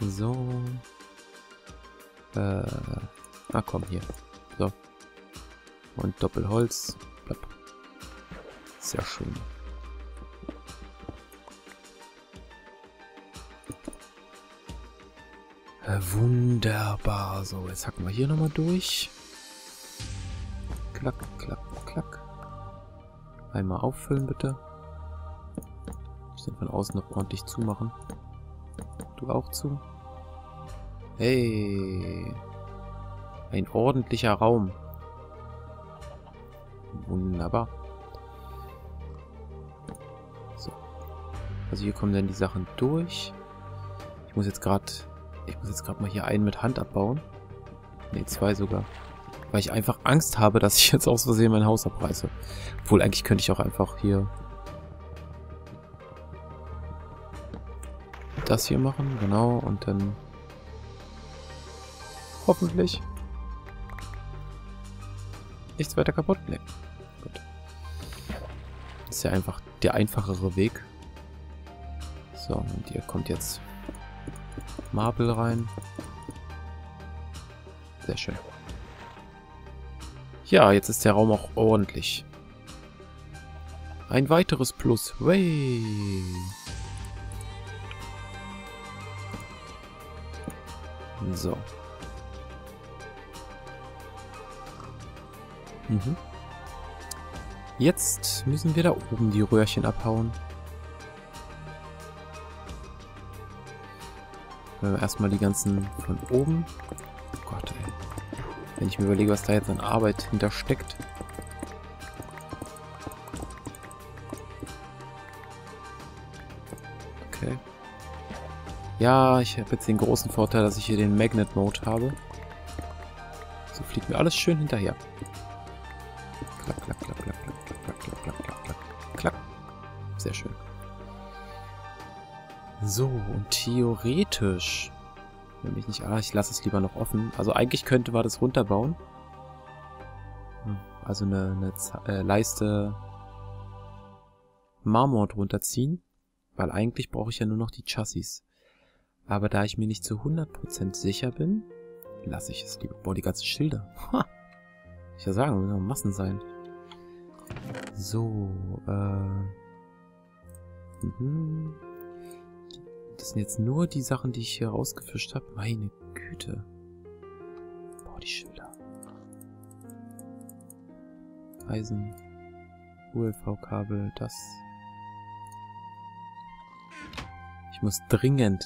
So. Komm, hier. So. Und Doppelholz. Sehr schön. Wunderbar. So, jetzt hacken wir hier nochmal durch. Klack, klack, klack. Einmal auffüllen, bitte. Ich muss den von außen noch ordentlich zumachen. Du auch zu. Hey. Ein ordentlicher Raum. Wunderbar. So. Also hier kommen dann die Sachen durch. Ich muss jetzt gerade mal hier einen mit Hand abbauen. Ne, zwei sogar. Weil ich einfach Angst habe, dass ich jetzt aus Versehen mein Haus abreiße. Obwohl, eigentlich könnte ich auch einfach hier... das hier machen, genau. Und dann... hoffentlich... nichts weiter kaputt. Ne. Gut. Ist ja einfach der einfachere Weg. So, und hier kommt jetzt... Marble rein. Sehr schön. Ja, jetzt ist der Raum auch ordentlich. Ein weiteres Plus. Way. So. Mhm. Jetzt müssen wir da oben die Röhrchen abhauen. Erstmal die ganzen von oben. Oh Gott, ey. Wenn ich mir überlege, was da jetzt an Arbeit hintersteckt. Okay. Ja, ich habe jetzt den großen Vorteil, dass ich hier den Magnet Mode habe. So fliegt mir alles schön hinterher. Klack, klack, klack, klack, klack, klack, klack, klack, klack, klack. Sehr schön. So, und theoretisch, wenn ich nicht... ich lasse es lieber noch offen. Also eigentlich könnte man das runterbauen. Also eine Leiste Marmor runterziehen. Weil eigentlich brauche ich ja nur noch die Chassis. Aber da ich mir nicht zu 100% sicher bin, lasse ich es lieber. Boah, die ganzen Schilder. Ha! Ich ja sagen, müssen Massen sein. So, Das sind jetzt nur die Sachen, die ich hier rausgefischt habe. Meine Güte. Boah, die Schilder. Eisen. ULV-Kabel, das. Ich muss dringend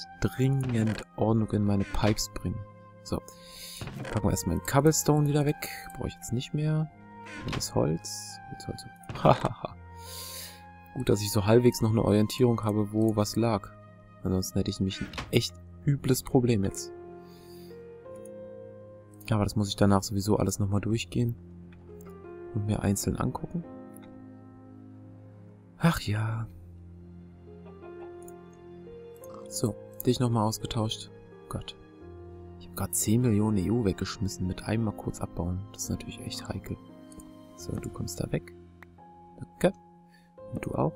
Ordnung in meine Pipes bringen. So. Packen wir erstmal den Cobblestone wieder weg. Brauche ich jetzt nicht mehr. Und das Holz. Holz. Hahaha. Gut, dass ich so halbwegs noch eine Orientierung habe, wo was lag. Ansonsten hätte ich nämlich ein echt übles Problem jetzt. Aber das muss ich danach sowieso alles nochmal durchgehen. Und mir einzeln angucken. Ach ja. So, dich nochmal ausgetauscht. Gott. Ich habe gerade 10 Millionen EU weggeschmissen mit einem mal kurz abbauen. Das ist natürlich echt heikel. So, du kommst da weg. Danke. Und du auch.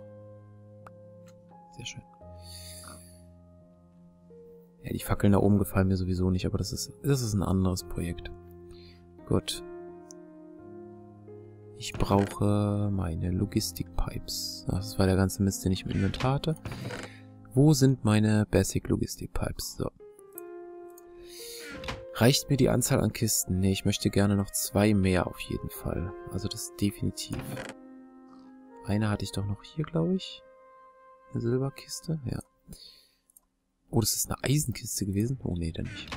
Sehr schön. Ja, die Fackeln da oben gefallen mir sowieso nicht, aber das ist ein anderes Projekt. Gut. Ich brauche meine Logistic Pipes. Ach, das war der ganze Mist, den ich im Inventar hatte. Wo sind meine Basic Logistic Pipes? So. Reicht mir die Anzahl an Kisten? Ne, ich möchte gerne noch 2 mehr auf jeden Fall. Also das definitiv. Eine hatte ich doch noch hier, glaube ich. Eine Silberkiste, ja. Oh, das ist eine Eisenkiste gewesen? Oh, nee, dann nicht.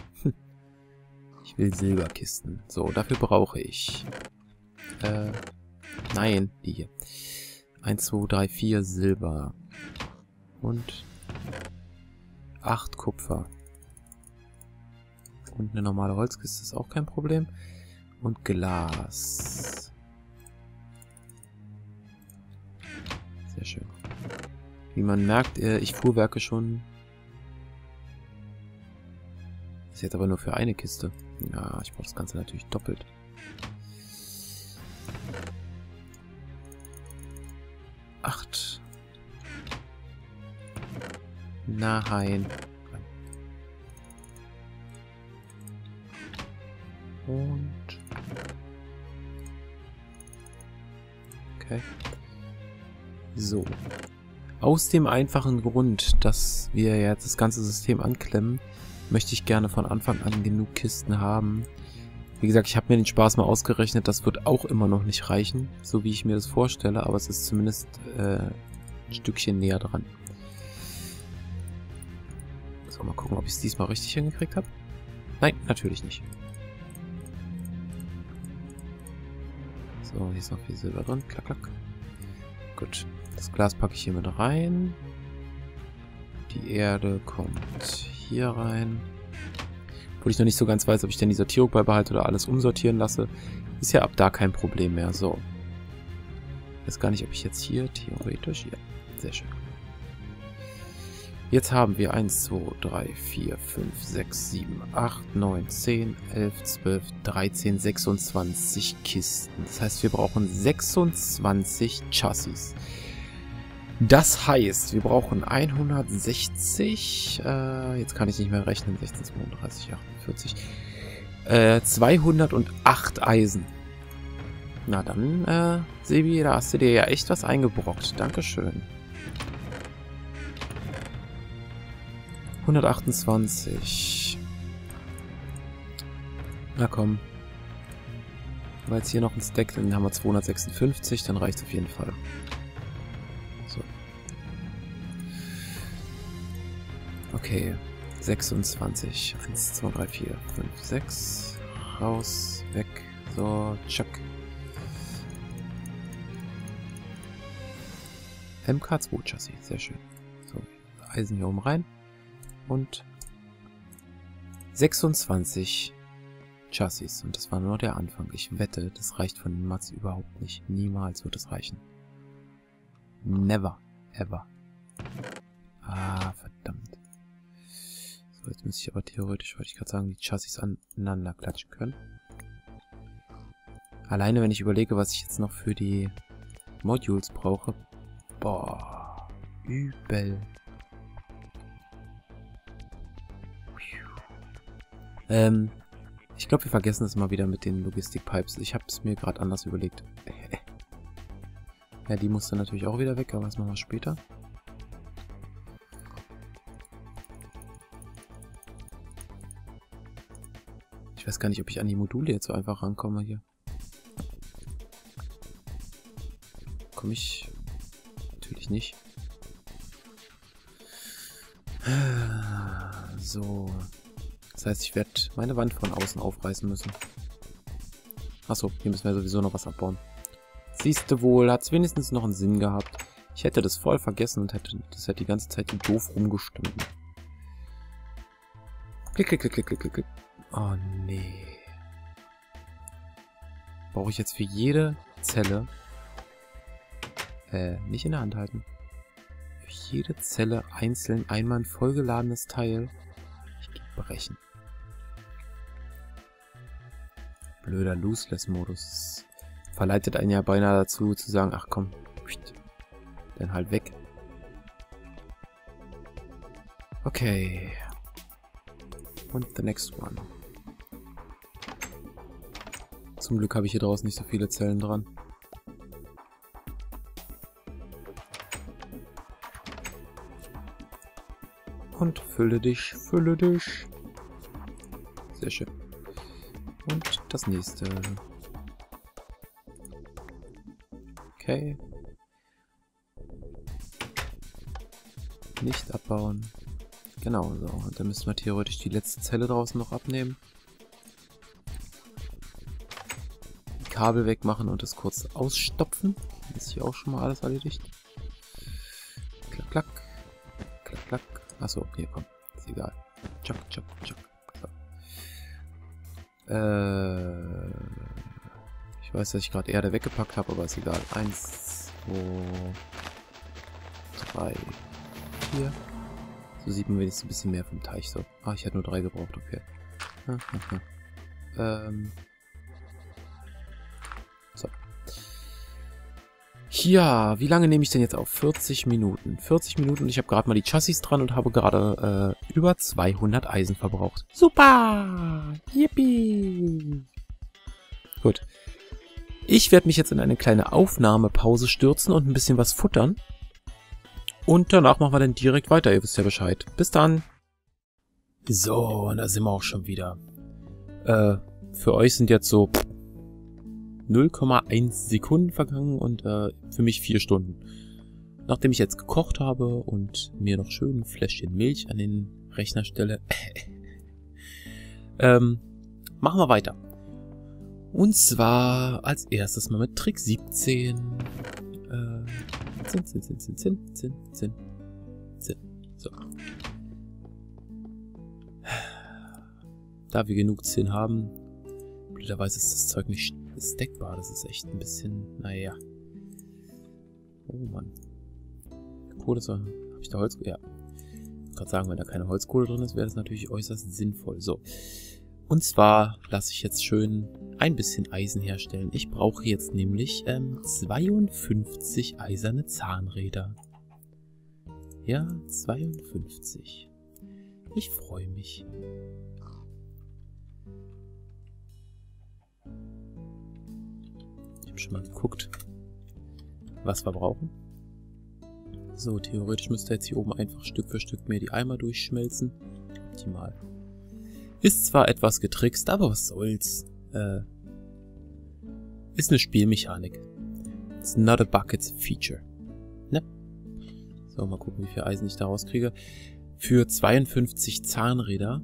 Ich will Silberkisten. So, dafür brauche ich... nein, die hier. 1, 2, 3, 4 Silber. Und... 8 Kupfer. Und eine normale Holzkiste ist auch kein Problem. Und Glas. Sehr schön. Wie man merkt, ich fuhrwerke schon... jetzt aber nur für eine Kiste. Ja, ich brauche das Ganze natürlich doppelt. Acht. Nein. Und okay. So. Aus dem einfachen Grund, dass wir jetzt das ganze System anklemmen, möchte ich gerne von Anfang an genug Kisten haben. Wie gesagt, ich habe mir den Spaß mal ausgerechnet, das wird auch immer noch nicht reichen, so wie ich mir das vorstelle, aber es ist zumindest ein Stückchen näher dran. So, mal gucken, ob ich es diesmal richtig hingekriegt habe. Nein, natürlich nicht. So, hier ist noch viel Silber drin. Klack, klack. Gut, das Glas packe ich hier mit rein. Die Erde kommt hier rein. Obwohl ich noch nicht so ganz weiß, ob ich denn die Sortierung beibehalte oder alles umsortieren lasse. Ist ja ab da kein Problem mehr. So. Ich weiß gar nicht, ob ich jetzt hier theoretisch... Ja, sehr schön. Jetzt haben wir 1, 2, 3, 4, 5, 6, 7, 8, 9, 10, 11, 12, 13, 26 Kisten. Das heißt, wir brauchen 26 Chassis. Das heißt, wir brauchen 160, jetzt kann ich nicht mehr rechnen, 16, 32, 48, 208 Eisen. Na dann, Sebi, da hast du dir ja echt was eingebrockt. Dankeschön. 128. Na komm. Haben wir jetzt hier noch einen Stack, dann haben wir 256, dann reicht es auf jeden Fall. So. Okay. 26. 1, 2, 3, 4, 5, 6. Raus, weg. So, tschack. MK2-Chassis, sehr schön. So, Eisen hier oben rein. Und 26 Chassis. Und das war nur der Anfang. Ich wette, das reicht von den Mats überhaupt nicht. Niemals wird es reichen. Never. Ever. Ah, verdammt. So, jetzt müsste ich aber theoretisch, wollte ich gerade sagen, die Chassis aneinander klatschen können. Alleine, wenn ich überlege, was ich jetzt noch für die Modules brauche. Boah. Übel. Ich glaube, wir vergessen es mal wieder mit den Logistic Pipes. Ich habe es mir gerade anders überlegt. Ja, die musste natürlich auch wieder weg, aber das machen wir später. Ich weiß gar nicht, ob ich an die Module jetzt so einfach rankomme hier. Komme ich? Natürlich nicht. So... Das heißt, ich werde meine Wand von außen aufreißen müssen. Achso, hier müssen wir sowieso noch was abbauen. Siehst du wohl, hat es wenigstens noch einen Sinn gehabt. Ich hätte das voll vergessen und hätte das halt die ganze Zeit doof rumgestimmt. Klick, klick, klick, klick, klick, klick. Oh nee. Brauche ich jetzt für jede Zelle... nicht in der Hand halten. Für jede Zelle einzeln einmal ein vollgeladenes Teil brechen. Blöder Looseless-Modus verleitet einen ja beinahe dazu, zu sagen, ach komm, dann halt weg. Okay. Und the next one. Zum Glück habe ich hier draußen nicht so viele Zellen dran. Und fülle dich, fülle dich. Sehr schön. Und das nächste. Okay. Nicht abbauen. Genau so. Und dann müssen wir theoretisch die letzte Zelle draußen noch abnehmen. Die Kabel wegmachen und das kurz ausstopfen. Das ist hier auch schon mal alles erledigt. Klack, klack. Klack, klack. Achso, okay, komm. Ist egal. Chuck, chuck, chuck. So. Ich weiß, dass ich gerade Erde weggepackt habe, aber ist egal. 1, 2, 3, 4. So sieht man wenigstens ein bisschen mehr vom Teich. So. Ah, ich hätte nur 3 gebraucht, okay. So. Ja, wie lange nehme ich denn jetzt auf? 40 Minuten. 40 Minuten und ich habe gerade mal die Chassis dran und habe gerade über 200 Eisen verbraucht. Super! Yippie! Gut. Ich werde mich jetzt in eine kleine Aufnahmepause stürzen und ein bisschen was futtern. Und danach machen wir dann direkt weiter, ihr wisst ja Bescheid. Bis dann! So, und da sind wir auch schon wieder. Für euch sind jetzt so 0,1 Sekunden vergangen und für mich 4 Stunden. Nachdem ich jetzt gekocht habe und mir noch schön ein Fläschchen Milch an den Rechner stelle, machen wir weiter. Und zwar als erstes mal mit Trick 17. So. Da wir genug 10 haben, blöderweise ist das Zeug nicht stackbar. Das ist echt ein bisschen, naja. Oh Mann. Kohle, habe ich da Holz? Ja. Ich kann gerade sagen, wenn da keine Holzkohle drin ist, wäre das natürlich äußerst sinnvoll. So. Und zwar lasse ich jetzt schön ein bisschen Eisen herstellen. Ich brauche jetzt nämlich 52 eiserne Zahnräder. Ja, 52. Ich freue mich. Ich habe schon mal geguckt, was wir brauchen. So, theoretisch müsste jetzt hier oben einfach Stück für Stück mehr die Eimer durchschmelzen. Optimal. Ist zwar etwas getrickst, aber was soll's. Ist eine Spielmechanik. It's not a bug, it's a feature. Ne? So, mal gucken, wie viel Eisen ich da rauskriege. Für 52 Zahnräder.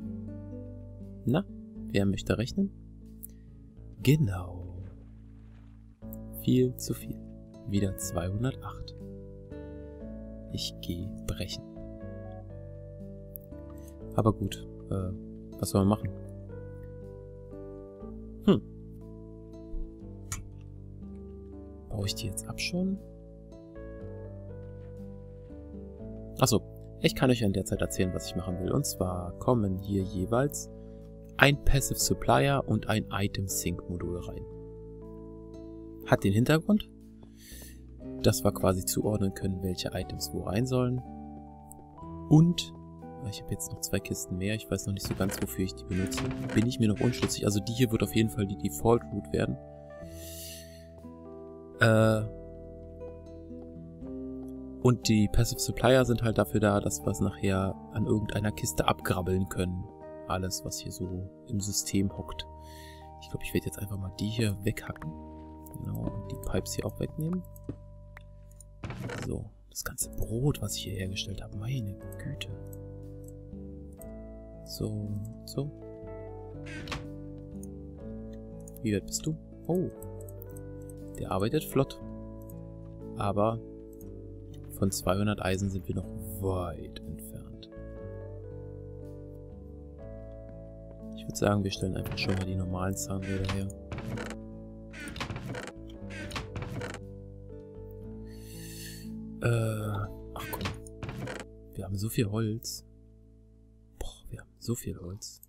Na, wer möchte rechnen? Genau. Viel zu viel. Wieder 208. Ich gehe brechen. Aber gut, was soll man machen? Hm. Baue ich die jetzt ab schon? Achso, ich kann euch in der Zeit erzählen, was ich machen will. Und zwar kommen hier jeweils ein Passive Supplier und ein Item-Sync-Modul rein. Hat den Hintergrund, dass wir quasi zuordnen können, welche Items wo rein sollen. Und ich habe jetzt noch 2 Kisten mehr. Ich weiß noch nicht so ganz, wofür ich die benutze. Bin ich mir noch unschlüssig. Also die hier wird auf jeden Fall die Default Route werden. Und die Passive Supplier sind halt dafür da, dass wir es nachher an irgendeiner Kiste abgrabbeln können. Alles, was hier so im System hockt. Ich glaube, ich werde jetzt einfach mal die hier weghacken. Genau, und die Pipes hier auch wegnehmen. So, das ganze Brot, was ich hier hergestellt habe. Meine Güte. So, so. Wie weit bist du? Oh, der arbeitet flott. Aber von 200 Eisen sind wir noch weit entfernt. Ich würde sagen, wir stellen einfach schon mal die normalen Zahnräder her. Ach komm. Wir haben so viel Holz. So viel Holz.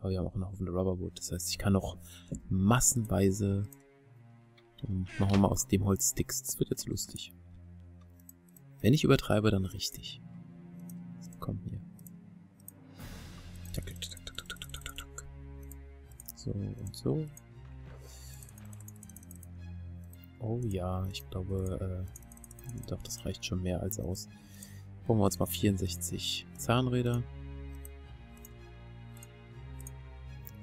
Aber wir haben auch noch einen Rubberwood. Das heißt, ich kann noch massenweise... Machen wir mal aus dem Holz Sticks. Das wird jetzt lustig. Wenn ich übertreibe, dann richtig. So, komm hier. So und so. Oh ja, ich glaube... doch, das reicht schon mehr als aus. Holen wir uns mal 64 Zahnräder.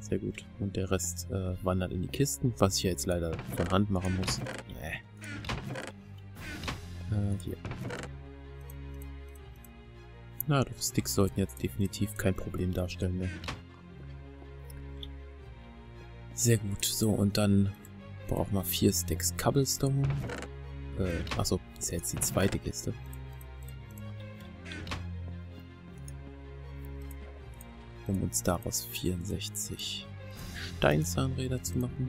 Sehr gut. Und der Rest wandert in die Kisten, was ich ja jetzt leider von Hand machen muss. Hier. Na, doch Sticks sollten jetzt definitiv kein Problem darstellen mehr. Sehr gut. So, und dann brauchen wir 4 Sticks Cobblestone. Achso, das ist jetzt die zweite Kiste. Um uns daraus 64 Steinzahnräder zu machen.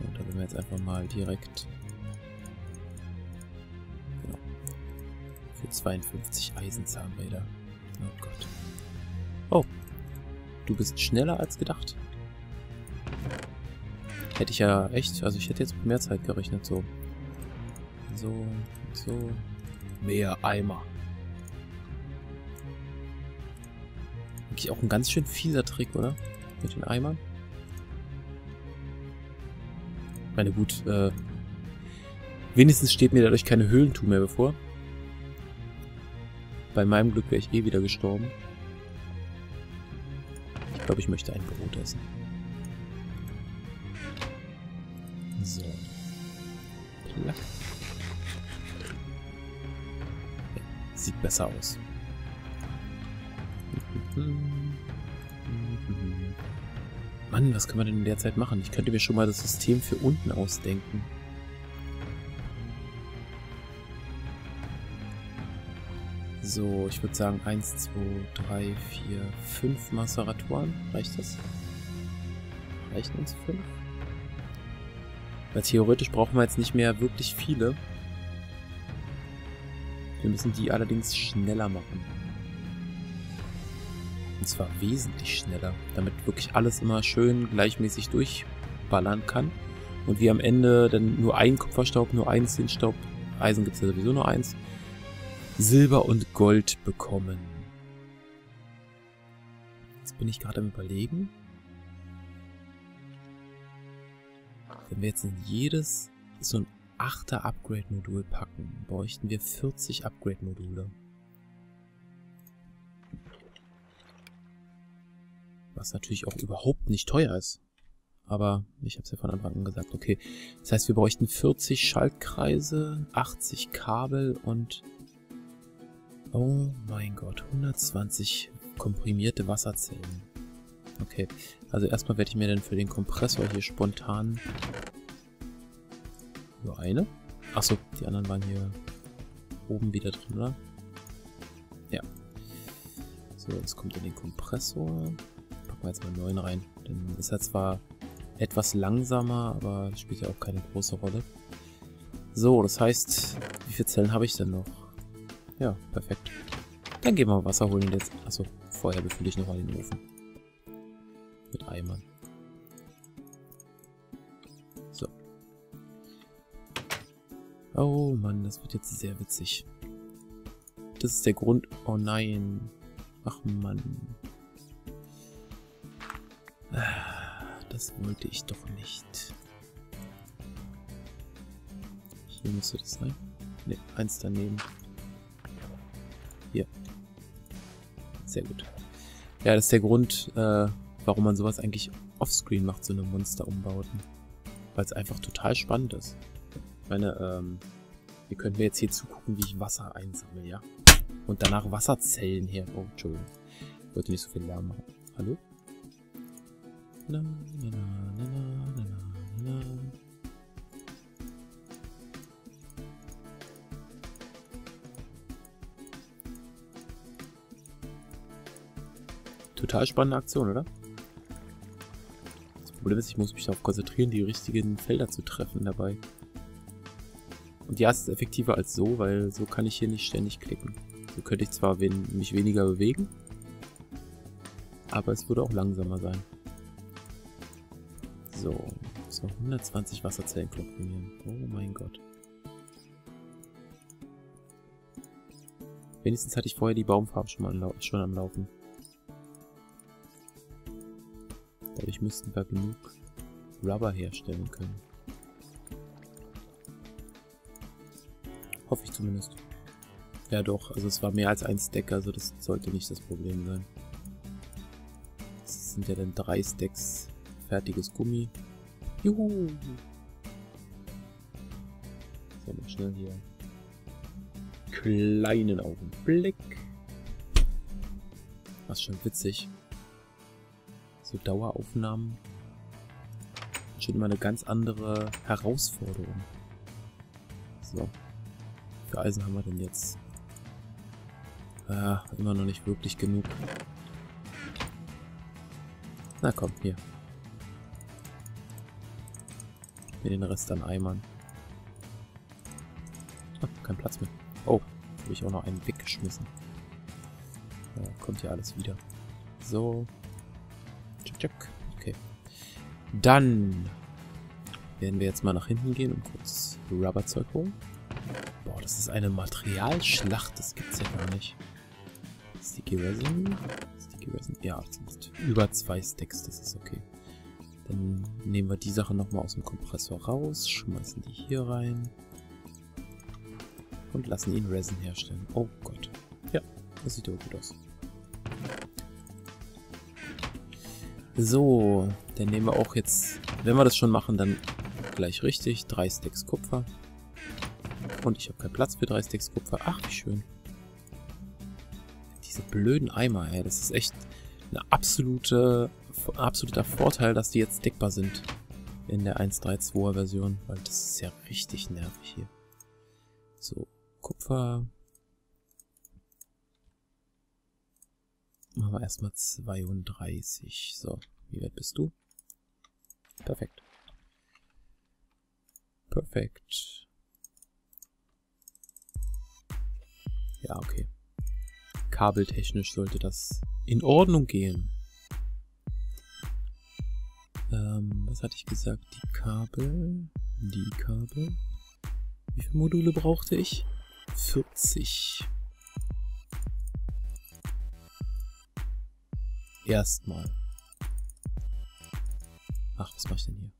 So, da werden wir jetzt einfach mal direkt genau, für 52 Eisenzahnräder. Oh Gott. Oh, du bist schneller als gedacht. Hätte ich ja echt, also ich hätte jetzt mit mehr Zeit gerechnet, so. So, so. Mehr Eimer. Auch ein ganz schön fieser Trick, oder? Mit den Eimern. meine gut, wenigstens steht mir dadurch keine Höhlentour mehr bevor. Bei meinem Glück wäre ich eh wieder gestorben. Ich glaube, ich möchte ein Brot essen. So. Klack. Ja, sieht besser aus. Mann, was kann man denn in der Zeit machen? Ich könnte mir schon mal das System für unten ausdenken. So, ich würde sagen 1, 2, 3, 4, 5 Maseratoren. Reicht das? Reichen uns 5? Weil theoretisch brauchen wir jetzt nicht mehr wirklich viele. Wir müssen die allerdings schneller machen. Und zwar wesentlich schneller, damit wirklich alles immer schön gleichmäßig durchballern kann. Und wir am Ende dann nur einen Kupferstaub, nur einen Zinnstaub, Eisen gibt es ja sowieso nur eins, Silber und Gold bekommen. Jetzt bin ich gerade am Überlegen. Wenn wir jetzt in jedes so ein 8er Upgrade-Modul packen, bräuchten wir 40 Upgrade-Module. Was natürlich auch überhaupt nicht teuer ist. Aber ich habe es ja von Anfang an gesagt. Okay, das heißt, wir bräuchten 40 Schaltkreise, 80 Kabel und... Oh mein Gott, 120 komprimierte Wasserzellen. Okay, also erstmal werde ich mir dann für den Kompressor hier spontan... Nur eine? Achso, die anderen waren hier oben wieder drin, oder? Ja. So, jetzt kommt in den Kompressor... Jetzt mal 9 rein. Dann ist er zwar etwas langsamer, aber spielt ja auch keine große Rolle. So, das heißt, wie viele Zellen habe ich denn noch? Ja, perfekt. Dann gehen wir mal Wasser holen und jetzt... Achso, vorher befülle ich nochmal den Ofen. Mit Eimern. So. Oh Mann, das wird jetzt sehr witzig. Das ist der Grund... Oh nein. Ach Mann. Das wollte ich doch nicht. Hier müsste das sein. Ne, eins daneben. Hier. Sehr gut. Ja, das ist der Grund, warum man sowas eigentlich offscreen macht, so eine Monsterumbauten. Weil es einfach total spannend ist. Ich meine, ihr könnt mir jetzt hier zugucken, wie ich Wasser einsammle, ja? Und danach Wasserzellen her. Oh, Entschuldigung. Ich wollte nicht so viel Lärm machen. Hallo? Na, na, na, na, na, na. Total spannende Aktion, oder? Das Problem ist, ich muss mich darauf konzentrieren, die richtigen Felder zu treffen dabei. Und ja, es ist effektiver als so, weil so kann ich hier nicht ständig klicken. So könnte ich zwar mich weniger bewegen, aber es würde auch langsamer sein. So, müssen wir 120 Wasserzellen komprimieren. Oh mein Gott. Wenigstens hatte ich vorher die Baumfarbe schon am Laufen. Dadurch müssten wir genug Rubber herstellen können. Hoffe ich zumindest. Ja doch, also es war mehr als ein Stack, also das sollte nicht das Problem sein. Es sind ja dann 3 Stacks... Fertiges Gummi. Juhu! So, mal schnell hier. Kleinen Augenblick. Was schon witzig. So Daueraufnahmen. Schon immer eine ganz andere Herausforderung. So. Wie viel Eisen haben wir denn jetzt? Ah, immer noch nicht wirklich genug. Na komm, hier. Den Rest an Eimern. Ah, kein Platz mehr. Oh, habe ich auch noch einen weggeschmissen. Ja, kommt ja alles wieder. So. Okay. Dann werden wir jetzt mal nach hinten gehen und kurz Rubberzeug holen. Boah, das ist eine Materialschlacht. Das gibt's ja gar nicht. Sticky Resin. Ja, über 2 Stacks. Das ist okay. Dann nehmen wir die Sache nochmal aus dem Kompressor raus, schmeißen die hier rein und lassen ihn Resin herstellen. Oh Gott. Ja, das sieht doch gut aus. So, dann nehmen wir auch jetzt, wenn wir das schon machen, dann gleich richtig. 3 Stacks Kupfer. Und ich habe keinen Platz für 3 Stacks Kupfer. Ach, wie schön. Diese blöden Eimer, ey. Das ist echt ein absoluter Vorteil, dass die jetzt deckbar sind in der 1.3.2er Version. Weil das ist ja richtig nervig hier. So, Kupfer. Machen wir erstmal 32. So, wie weit bist du? Perfekt. Perfekt. Ja, okay. Kabeltechnisch sollte das in Ordnung gehen. Was hatte ich gesagt? Die Kabel. Die Kabel. Wie viele Module brauchte ich? 40. Erstmal. Ach, was mache ich denn hier?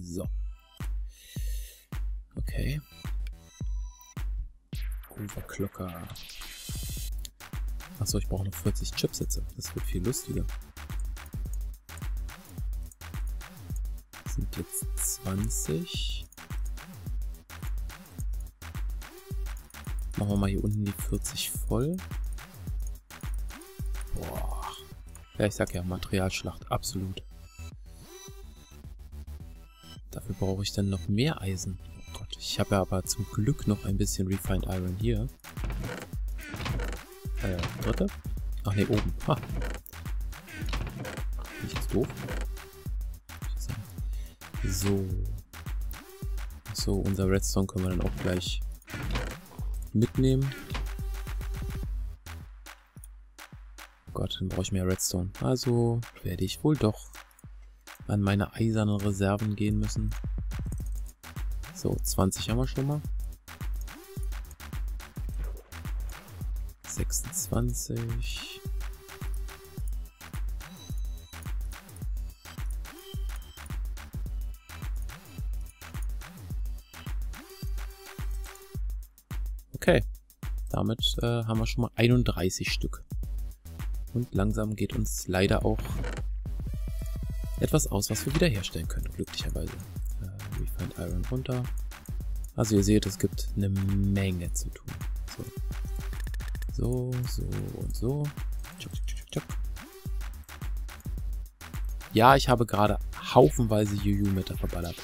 So. Okay. Overclocker. Achso, ich brauche noch 40 Chipsätze. Das wird viel lustiger. Das sind jetzt 20. Machen wir mal hier unten die 40 voll. Boah. Ja, ich sag ja, Materialschlacht, absolut. Dafür brauche ich dann noch mehr Eisen. Oh Gott, ich habe ja aber zum Glück noch ein bisschen Refined Iron hier. Dritte? Ach ne, oben. Ha. Bin ich jetzt doof? So. So, unser Redstone können wir dann auch gleich mitnehmen. Oh Gott, dann brauche ich mehr Redstone. Also werde ich wohl doch an meine eisernen Reserven gehen müssen. So, 20 haben wir schon mal. 26. Okay, damit haben wir schon mal 31 Stück. Und langsam geht uns leider auch etwas aus, was wir wiederherstellen können, glücklicherweise. Refined Iron runter. Also ihr seht, es gibt eine Menge zu tun. So, so, so und so. Ja, ich habe gerade haufenweise Juju-Meter verballert.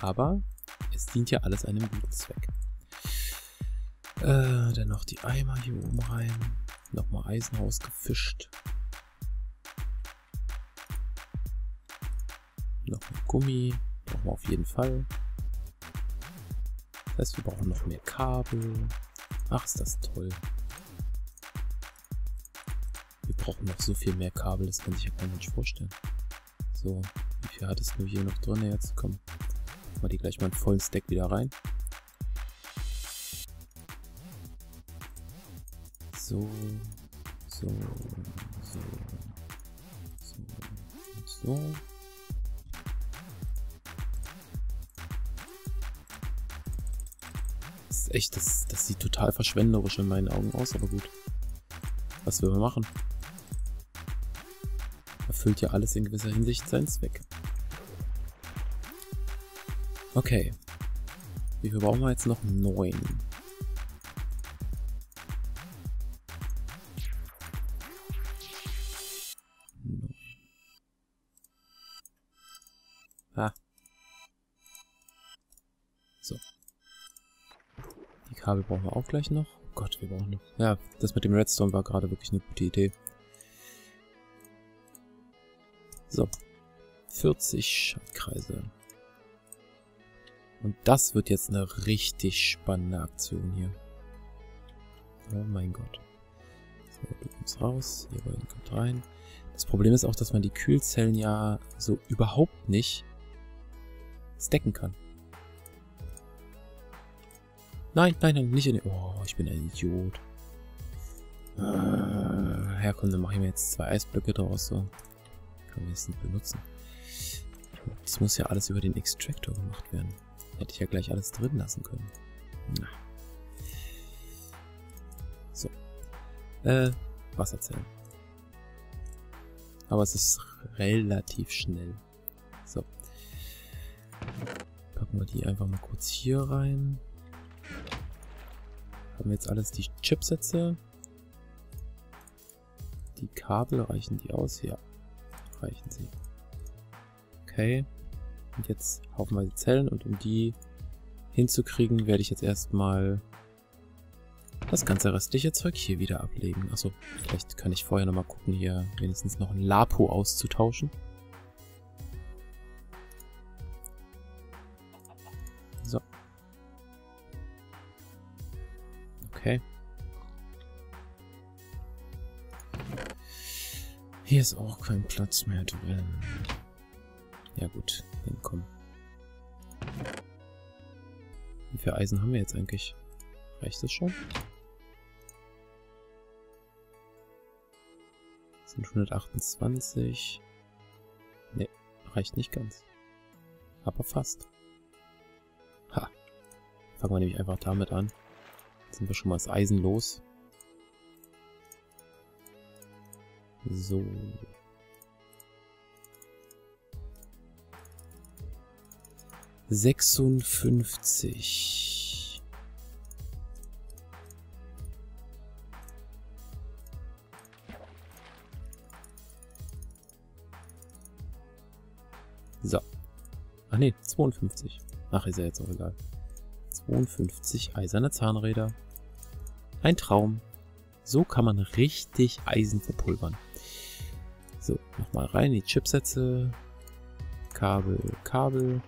Aber es dient ja alles einem guten Zweck. Dann noch die Eimer hier oben rein. Nochmal Eisen rausgefischt. Nochmal Gummi. Brauchen wir auf jeden Fall. Das heißt, wir brauchen noch mehr Kabel. Ach, ist das toll. Wir brauchen noch so viel mehr Kabel, das kann sich ja kein Mensch vorstellen. So, wie viel hat es nur hier noch drin? Jetzt kommen. Mal die gleich mal einen vollen Stack wieder rein. So, so, so, so und so. Das ist echt, das sieht total verschwenderisch in meinen Augen aus, aber gut. Was will man machen? Erfüllt ja alles in gewisser Hinsicht seinen Zweck. Okay. Wie viel brauchen wir jetzt noch? 9. Ah. So. Die Kabel brauchen wir auch gleich noch. Oh Gott, wir brauchen noch. Ja, das mit dem Redstone war gerade wirklich eine gute Idee. So. 40 Schaltkreise. Und das wird jetzt eine richtig spannende Aktion hier. Oh mein Gott. So, du kommst raus, ihr beiden kommt rein. Das Problem ist auch, dass man die Kühlzellen ja so überhaupt nicht stacken kann. Nein, nein, nein, nicht in den... Oh, ich bin ein Idiot. ja komm, dann mache ich mir jetzt 2 Eisblöcke draus, so. Können wir es nicht benutzen. Das muss ja alles über den Extractor gemacht werden. Hätte ich ja gleich alles drin lassen können. Na. So. Wasserzellen. Aber es ist relativ schnell. So. Packen wir die einfach mal kurz hier rein. Haben wir jetzt alles die Chipsätze. Die Kabel, reichen die aus? Ja, reichen sie. Okay. Und jetzt haufen wir die Zellen und um die hinzukriegen, werde ich jetzt erstmal das ganze restliche Zeug hier wieder ablegen. Achso, vielleicht kann ich vorher nochmal gucken, hier wenigstens noch ein Lapo auszutauschen. So. Okay. Hier ist auch kein Platz mehr drin. Ja gut, hinkommen. Wie viel Eisen haben wir jetzt eigentlich? Reicht das schon? Das sind 128. Ne, reicht nicht ganz. Aber fast. Ha. Fangen wir nämlich einfach damit an. Jetzt sind wir schon mal das Eisen los. So. ...56... So. Ach ne, 52. Ach, ist ja jetzt auch egal. 52 eiserne Zahnräder. Ein Traum. So kann man richtig Eisen verpulvern. So, nochmal rein, die Chipsätze. Kabel, Kabel.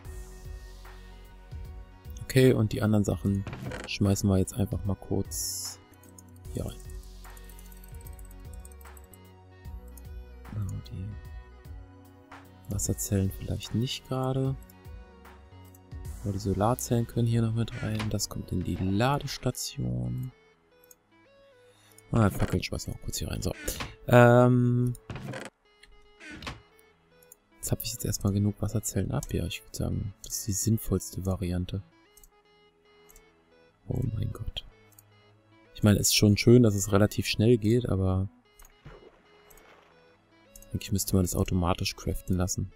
Okay, und die anderen Sachen schmeißen wir jetzt einfach mal kurz hier rein. Die Wasserzellen vielleicht nicht gerade. Aber die Solarzellen können hier noch mit rein. Das kommt in die Ladestation. Ah, Fackeln schmeißen wir auch kurz hier rein. So. Jetzt habe ich jetzt erstmal genug Wasserzellen ab. Ja, ich würde sagen, das ist die sinnvollste Variante. Oh mein Gott. Ich meine, es ist schon schön, dass es relativ schnell geht, aber eigentlich müsste man das automatisch craften lassen.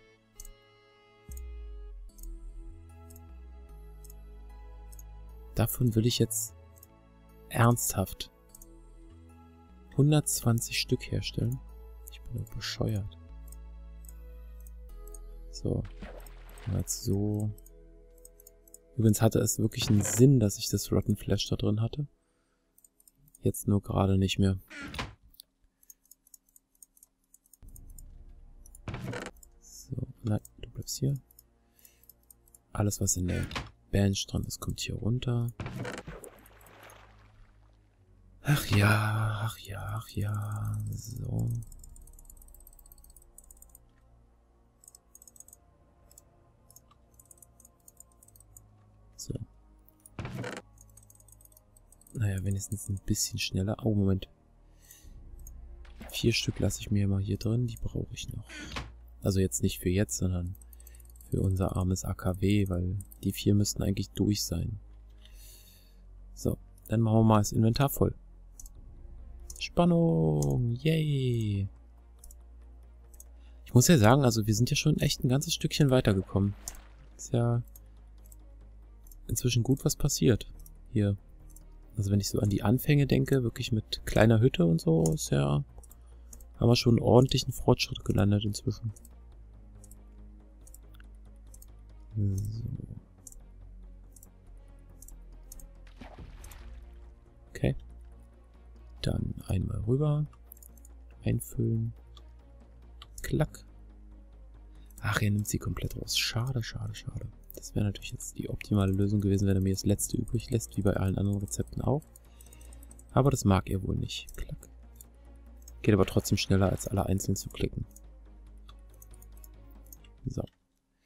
Davon will ich jetzt ernsthaft 120 Stück herstellen. Ich bin doch bescheuert. So. Jetzt so. Übrigens hatte es wirklich einen Sinn, dass ich das Rotten Flash da drin hatte. Jetzt nur gerade nicht mehr. So, nein, du bleibst hier. Alles, was in der Bench dran ist, kommt hier runter. Ach ja, ach ja, ach ja. So. So. Naja, wenigstens ein bisschen schneller. Oh, Moment. 4 Stück lasse ich mir mal hier drin. Die brauche ich noch. Also jetzt nicht für jetzt, sondern für unser armes AKW, weil die 4 müssten eigentlich durch sein. So, dann machen wir mal das Inventar voll. Spannung! Yay! Ich muss ja sagen, also wir sind ja schon echt ein ganzes Stückchen weitergekommen. Ist ja inzwischen gut was passiert hier. Also wenn ich so an die Anfänge denke, wirklich mit kleiner Hütte und so, ist ja, haben wir schon einen ordentlichen Fortschritt gelandet inzwischen. So. Okay. Dann einmal rüber. Einfüllen. Klack. Ach, er nimmt sie komplett raus. Schade, schade, schade. Das wäre natürlich jetzt die optimale Lösung gewesen, wenn er mir das letzte übrig lässt, wie bei allen anderen Rezepten auch. Aber das mag er wohl nicht. Klack. Geht aber trotzdem schneller, als alle einzeln zu klicken. So.